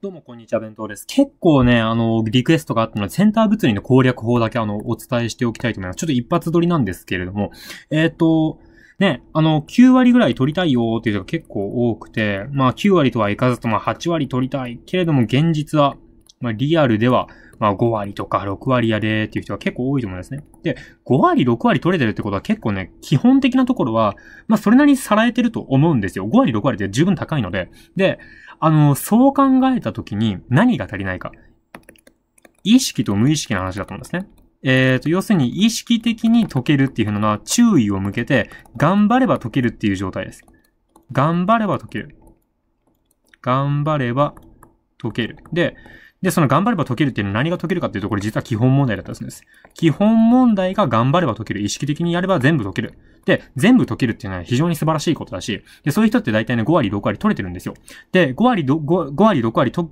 どうもこんにちは、弁当です。結構ね、リクエストがあったので、センター物理の攻略法だけお伝えしておきたいと思います。ちょっと一発撮りなんですけれども、ね、9割ぐらい取りたいよーっていう人が結構多くて、まあ9割とはいかずと、まあ8割取りたいけれども、現実は、まあリアルでは、まあ5割とか6割やでーっていう人が結構多いと思いますね。で、5割、6割取れてるってことは結構ね、基本的なところは、まあそれなりにさらえてると思うんですよ。5割、6割って十分高いので。で、そう考えたときに何が足りないか。意識と無意識の話だと思うんですね。要するに意識的に解けるっていうのは注意を向けて、頑張れば解けるっていう状態です。頑張れば解ける。頑張れば解ける。で、その頑張れば解けるっていうのは何が解けるかっていうと、これ実は基本問題だったんです。基本問題が頑張れば解ける。意識的にやれば全部解ける。で、全部解けるっていうのは非常に素晴らしいことだし、で、そういう人って大体ね、5割、6割取れてるんですよ。で、5割、6割解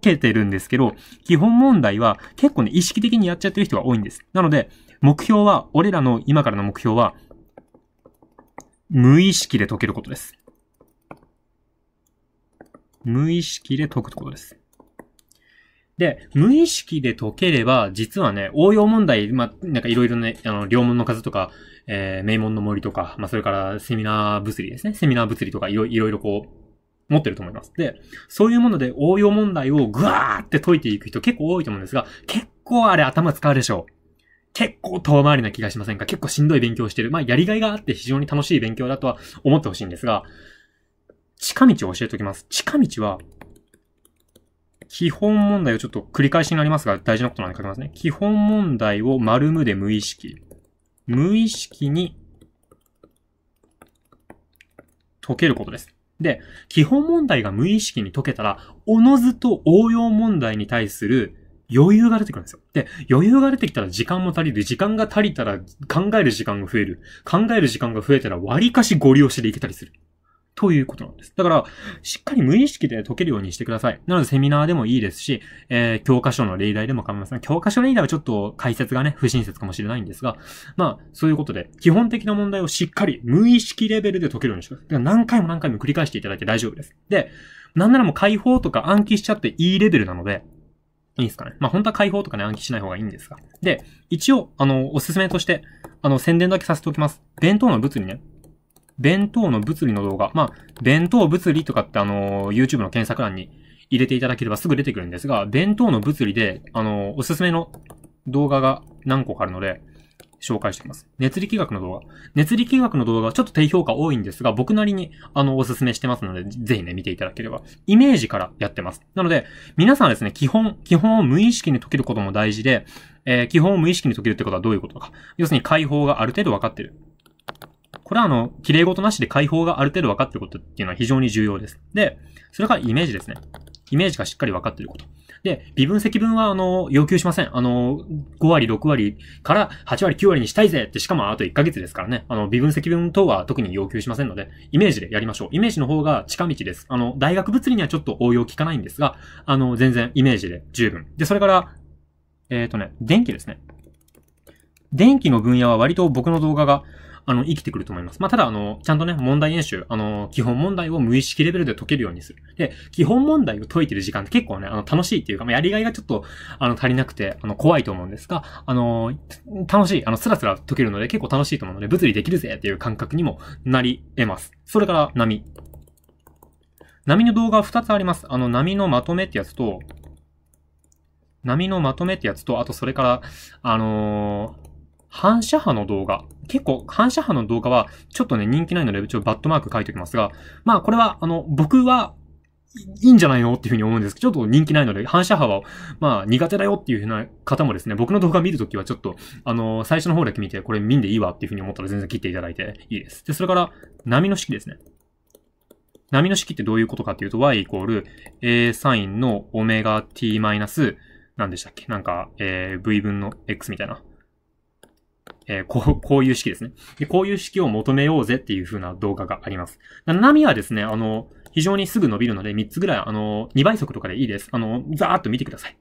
けてるんですけど、基本問題は結構ね、意識的にやっちゃってる人が多いんです。なので、目標は、俺らの今からの目標は、無意識で解けることです。無意識で解くことです。で、無意識で解ければ、実はね、応用問題、まあ、なんかいろいろね、良問の数とか、名門の森とか、まあ、それからセミナー物理ですね。セミナー物理とかいろいろこう、持ってると思います。で、そういうもので応用問題をぐわーって解いていく人結構多いと思うんですが、結構あれ頭使うでしょう。結構遠回りな気がしませんか？結構しんどい勉強してる。まあ、やりがいがあって非常に楽しい勉強だとは思ってほしいんですが、近道を教えておきます。近道は、基本問題をちょっと繰り返しになりますが、大事なことなんで書きますね。基本問題を丸無で無意識。無意識に解けることです。で、基本問題が無意識に解けたら、おのずと応用問題に対する余裕が出てくるんですよ。で、余裕が出てきたら時間も足りる。時間が足りたら考える時間が増える。考える時間が増えたら割かしゴリ押しでいけたりする。ということなんです。だから、しっかり無意識で解けるようにしてください。なので、セミナーでもいいですし、教科書の例題でも構いません。教科書例題はちょっと解説がね、不親切かもしれないんですが、まあ、そういうことで、基本的な問題をしっかり無意識レベルで解けるようにしてください。だから何回も繰り返していただいて大丈夫です。で、なんならもう解放とか暗記しちゃっていいレベルなので、いいですかね。まあ、本当は解放とかね、暗記しない方がいいんですが。で、一応、おすすめとして、宣伝だけさせておきます。弁当の物理ね。弁当の物理の動画。まあ、弁当物理とかってYouTube の検索欄に入れていただければすぐ出てくるんですが、弁当の物理で、おすすめの動画が何個かあるので、紹介しています。熱力学の動画。熱力学の動画はちょっと低評価多いんですが、僕なりに、おすすめしてますので、ぜひね、見ていただければ。イメージからやってます。なので、皆さんはですね、基本を無意識に解けることも大事で、基本を無意識に解けるってことはどういうことか。要するに解放がある程度分かってる。これは綺麗事なしで解放がある程度分かってることっていうのは非常に重要です。で、それからイメージですね。イメージがしっかり分かってること。で、微分積分は要求しません。5割、6割から8割、9割にしたいぜって、しかもあと1ヶ月ですからね。微分積分等は特に要求しませんので、イメージでやりましょう。イメージの方が近道です。大学物理にはちょっと応用効かないんですが、全然イメージで十分。で、それから、電気ですね。電気の分野は割と僕の動画が、生きてくると思います。まあ、ただ、ちゃんとね、問題演習、基本問題を無意識レベルで解けるようにする。で、基本問題を解いてる時間って結構ね、楽しいっていうか、まあ、やりがいがちょっと、足りなくて、怖いと思うんですが、楽しい、スラスラ解けるので結構楽しいと思うので、物理できるぜっていう感覚にもなり得ます。それから、波。波の動画は2つあります。波のまとめってやつと、あと、それから、反射波の動画。結構、反射波の動画は、ちょっとね、人気ないので、バットマーク書いておきますが、まあ、これは、僕は、いいんじゃないのっていうふうに思うんですけど、ちょっと人気ないので、反射波は、まあ、苦手だよっていうふうな方もですね、僕の動画見るときはちょっと、最初の方だけ見て、これ見んでいいわっていうふうに思ったら全然切っていただいていいです。で、それから、波の式ですね。波の式ってどういうことかっていうと、y イコール、a サインのオメガ t マイナス、何でしたっけ？なんか、v 分の x みたいな。こういう式ですね。で、こういう式を求めようぜっていう風な動画があります。波はですね、非常にすぐ伸びるので、3つぐらい、2倍速とかでいいです。ざーっと見てください。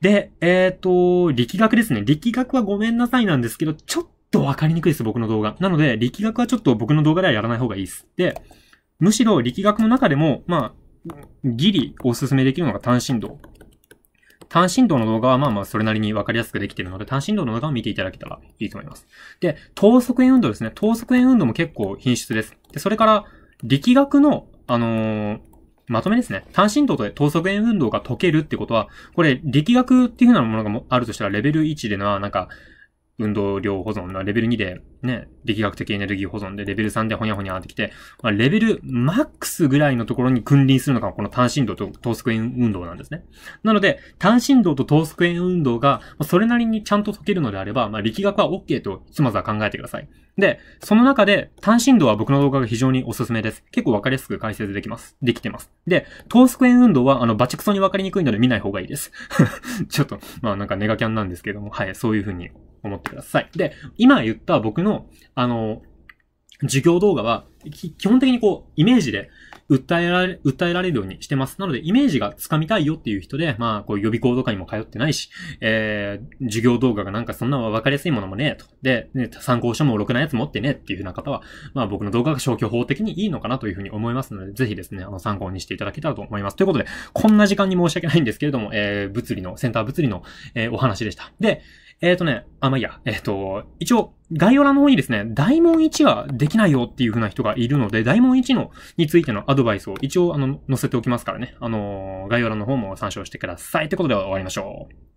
で、力学ですね。力学はごめんなさいなんですけど、ちょっとわかりにくいです、僕の動画。なので、力学はちょっと僕の動画ではやらない方がいいです。で、むしろ力学の中でも、まあ、ギリおすすめできるのが単振動。単振動の動画はまあまあそれなりに分かりやすくできているので、単振動の動画を見ていただけたらいいと思います。で、等速円運動ですね。等速円運動も結構品質です。で、それから力学の、まとめですね。単振動と等速円運動が解けるってことは、これ力学っていう風なものがあるとしたら、レベル1でのなんか、運動量保存な、レベル2でね、力学的エネルギー保存で、レベル3でほにゃほにゃってきて、まあ、レベルマックスぐらいのところに君臨するのがこの単振動と等速円運動なんですね。なので、単振動と等速円運動がそれなりにちゃんと解けるのであれば、まあ、力学は OK とひとまずは考えてください。で、その中で単振動は僕の動画が非常におすすめです。結構わかりやすく解説できます。できてます。で、等速円運動はバチクソにわかりにくいので見ない方がいいです。ちょっと、まあなんかネガキャンなんですけども、はい、そういう風に思ってください。で、今言った僕の、授業動画は、基本的にこう、イメージで訴えられるようにしてます。なので、イメージがつかみたいよっていう人で、まあ、こう、予備校とかにも通ってないし、授業動画がなんかそんなわかりやすいものもねえと。で、ね、参考書もろくなやつ持ってねっていう風な方は、まあ、僕の動画が消去法的にいいのかなという風に思いますので、ぜひですね、参考にしていただけたらと思います。ということで、こんな時間に申し訳ないんですけれども、センター物理の、お話でした。で、まあ、いいや、一応、概要欄の方にですね、大問1ができないよっていう風な人がいるので、大問1のについてのアドバイスを一応載せておきますからね、概要欄の方も参照してください。ということで終わりましょう。